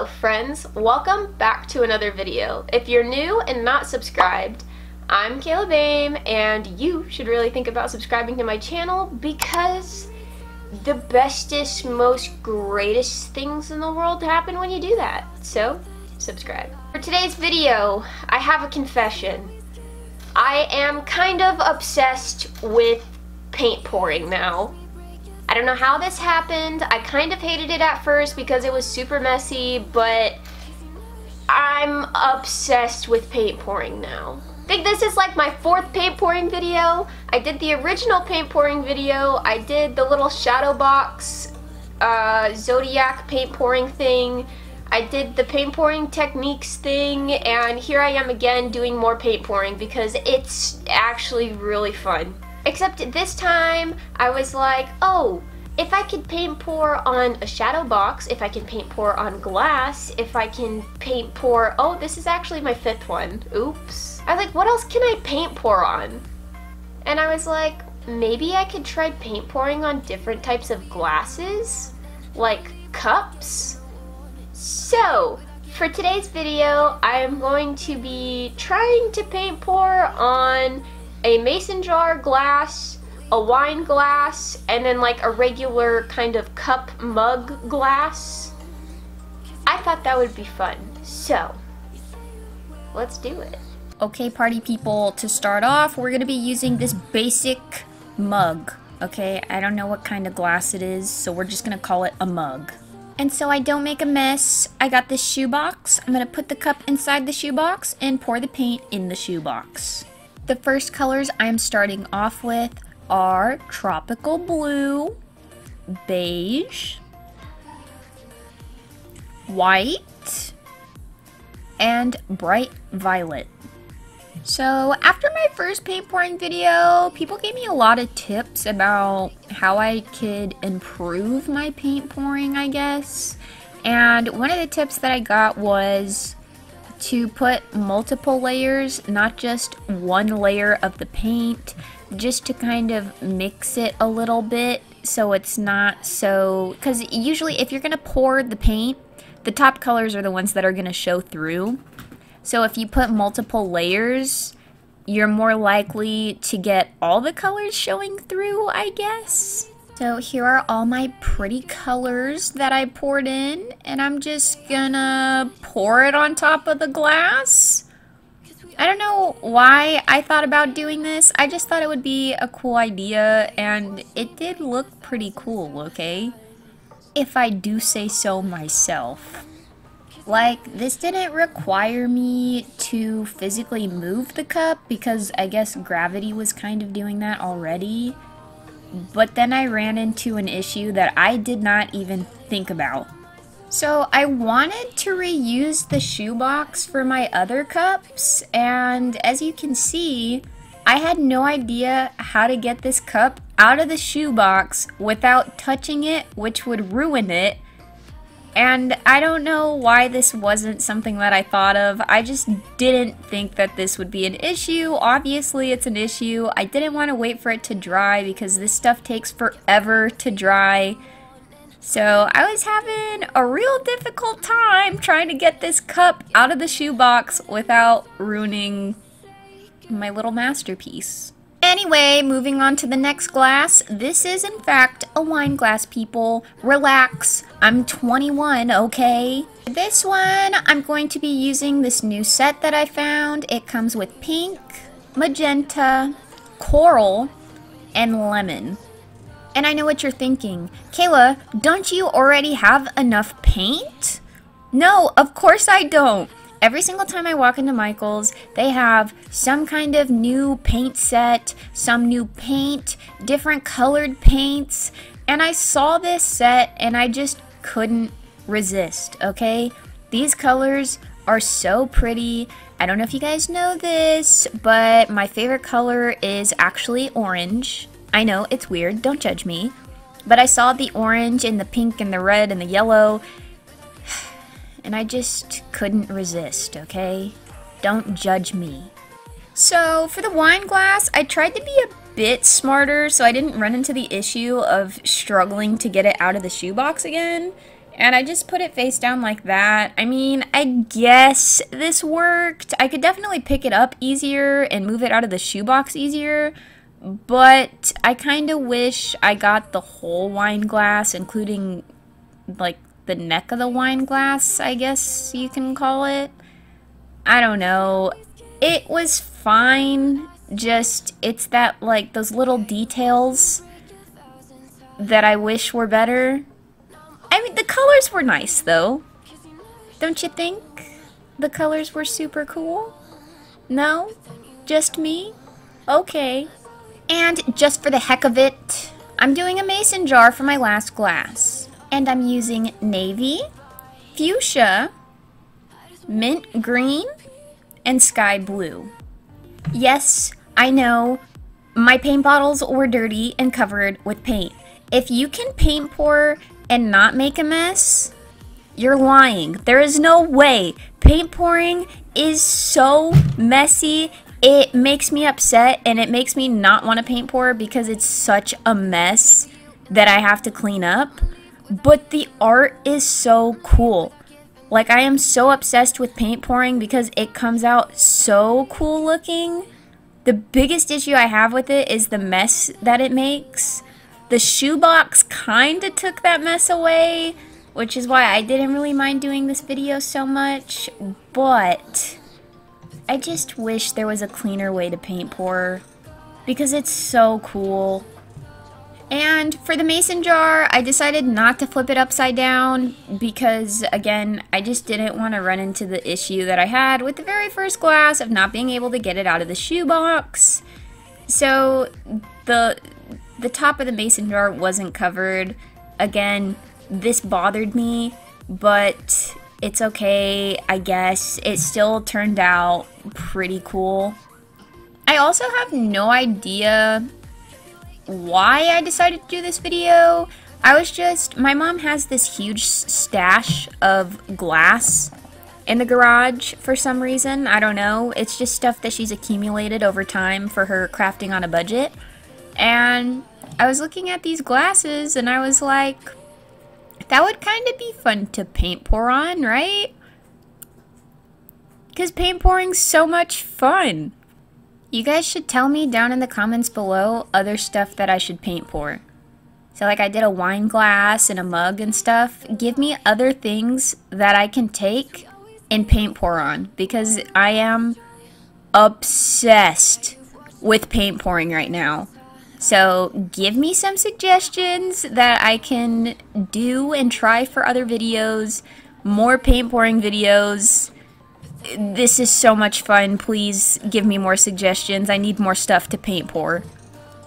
Hello friends, welcome back to another video. If you're new and not subscribed, I'm Kayla Bame and you should really think about subscribing to my channel because the bestest, most greatest things in the world happen when you do that. So, subscribe. For today's video, I have a confession. I am kind of obsessed with paint pouring now. I don't know how this happened. I kind of hated it at first because it was super messy, but I'm obsessed with paint pouring now. I think this is like my fourth paint pouring video. I did the original paint pouring video. I did the little shadow box zodiac paint pouring thing. I did the paint pouring techniques thing, and here I am again doing more paint pouring because it's actually really fun. Except this time, I was like, oh, if I could paint pour on a shadow box, if I can paint pour on glass, if I can paint pour... Oh, this is actually my fifth one. Oops. I was like, what else can I paint pour on? And I was like, maybe I could try paint pouring on different types of glasses, like cups. So, for today's video, I am going to be trying to paint pour on a mason jar glass, a wine glass, and then like a regular kind of cup mug glass. I thought that would be fun, so let's do it. Okay, party people, to start off, we're gonna be using this basic mug, okay? I don't know what kind of glass it is, so we're just gonna call it a mug. And so I don't make a mess, I got this shoebox. I'm gonna put the cup inside the shoebox and pour the paint in the shoebox. The first colors I'm starting off with are tropical blue, beige, white, and bright violet. So after my first paint pouring video, people gave me a lot of tips about how I could improve my paint pouring, I guess. And one of the tips that I got was to put multiple layers, not just one layer of the paint, just to kind of mix it a little bit so it's not so, because usually if you're gonna pour the paint, the top colors are the ones that are gonna show through. So if you put multiple layers, you're more likely to get all the colors showing through, I guess. So here are all my pretty colors that I poured in, and I'm just gonna pour it on top of the glass. I don't know why I thought about doing this. I just thought it would be a cool idea, and it did look pretty cool, okay? If I do say so myself. Like, this didn't require me to physically move the cup, because I guess gravity was kind of doing that already. But then I ran into an issue that I did not even think about. So I wanted to reuse the shoebox for my other cups, and as you can see, I had no idea how to get this cup out of the shoebox without touching it, which would ruin it. And I don't know why this wasn't something that I thought of. I just didn't think that this would be an issue. Obviously, it's an issue. I didn't want to wait for it to dry because this stuff takes forever to dry. So I was having a real difficult time trying to get this cup out of the shoebox without ruining my little masterpiece. Anyway, moving on to the next glass. This is, in fact, a wine glass, people. Relax. I'm 21, okay? For this one, I'm going to be using this new set that I found. It comes with pink, magenta, coral, and lemon. And I know what you're thinking. Kayla, don't you already have enough paint? No, of course I don't. Every single time I walk into Michael's, they have some kind of new paint set, some new paint, different colored paints, and I saw this set and I just couldn't resist, okay? These colors are so pretty. I don't know if you guys know this, but my favorite color is actually orange. I know, it's weird, don't judge me. But I saw the orange and the pink and the red and the yellow, and I just couldn't resist, okay? Don't judge me. So for the wine glass, I tried to be a bit smarter so I didn't run into the issue of struggling to get it out of the shoebox again. And I just put it face down like that. I mean, I guess this worked. I could definitely pick it up easier and move it out of the shoebox easier. But I kind of wish I got the whole wine glass, including, like, the neck of the wine glass, I guess you can call it. I don't know. It was fine. Just, it's that, like, those little details that I wish were better. I mean, the colors were nice, though. Don't you think? The colors were super cool? No? Just me? Okay. And just for the heck of it, I'm doing a mason jar for my last glass. And I'm using navy, fuchsia, mint green, and sky blue. Yes, I know, my paint bottles were dirty and covered with paint. If you can paint pour and not make a mess, you're lying. There is no way. Paint pouring is so messy. It makes me upset and it makes me not want to paint pour because it's such a mess that I have to clean up. But the art is so cool. Like, I am so obsessed with paint pouring because it comes out so cool looking. The biggest issue I have with it is the mess that it makes. The shoebox kind of took that mess away, which is why I didn't really mind doing this video so much, but I just wish there was a cleaner way to paint pour because it's so cool. And for the mason jar, I decided not to flip it upside down because, again, I just didn't want to run into the issue that I had with the very first glass of not being able to get it out of the shoebox. So the top of the mason jar wasn't covered. Again, this bothered me, but it's okay, I guess. It still turned out pretty cool. I also have no idea why I decided to do this video. I was just, my mom has this huge stash of glass in the garage for some reason. I don't know. It's just stuff that she's accumulated over time for her crafting on a budget. And I was looking at these glasses and I was like, that would kind of be fun to paint pour on, right? Because paint pouring's so much fun. You guys should tell me down in the comments below other stuff that I should paint pour. So, like, I did a wine glass and a mug and stuff. Give me other things that I can take and paint pour on, because I am obsessed with paint pouring right now. So give me some suggestions that I can do and try for other videos, more paint pouring videos. This is so much fun. Please give me more suggestions. I need more stuff to paint pour.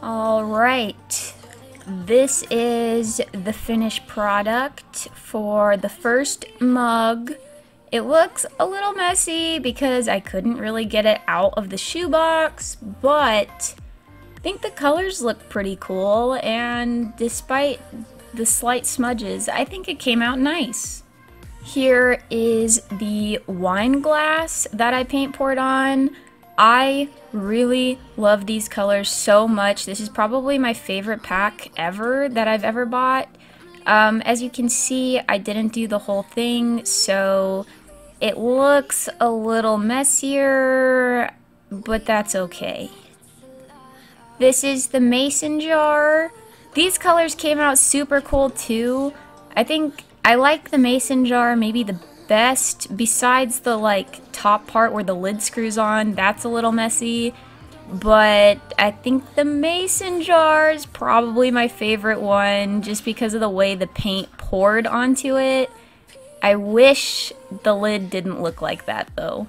Alright, this is the finished product for the first mug. It looks a little messy because I couldn't really get it out of the shoebox, but I think the colors look pretty cool, and despite the slight smudges, I think it came out nice. Here is the wine glass that I paint poured on. I really love these colors so much. This is probably my favorite pack ever that I've ever bought. As you can see, I didn't do the whole thing, so it looks a little messier, but that's okay. This is the mason jar. These colors came out super cool too. I think I like the mason jar maybe the best, besides the, like, top part where the lid screws on. That's a little messy, but I think the mason jar is probably my favorite one just because of the way the paint poured onto it. I wish the lid didn't look like that though.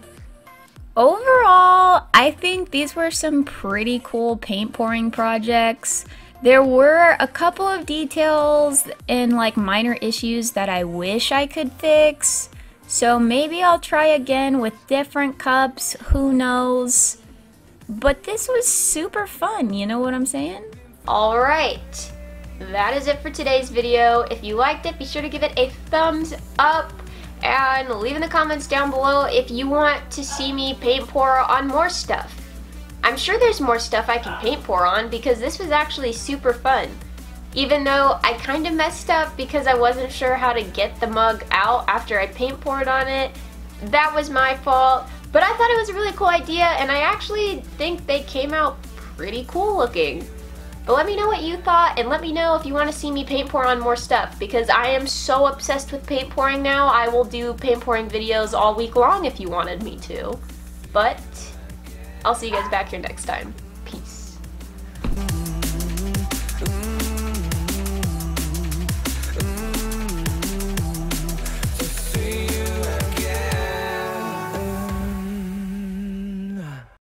Overall, I think these were some pretty cool paint pouring projects. There were a couple of details and, like, minor issues that I wish I could fix. So maybe I'll try again with different cups, who knows. But this was super fun, you know what I'm saying? Alright, that is it for today's video. If you liked it, be sure to give it a thumbs up. And leave in the comments down below if you want to see me paint pour on more stuff. I'm sure there's more stuff I can paint pour on because this was actually super fun. even though I kind of messed up because I wasn't sure how to get the mug out after I paint poured on it. That was my fault, but I thought it was a really cool idea, and I actually think they came out pretty cool looking. But let me know what you thought, and let me know if you want to see me paint pour on more stuff, because I am so obsessed with paint pouring now. I will do paint pouring videos all week long if you wanted me to. But I'll see you guys back here next time. Peace.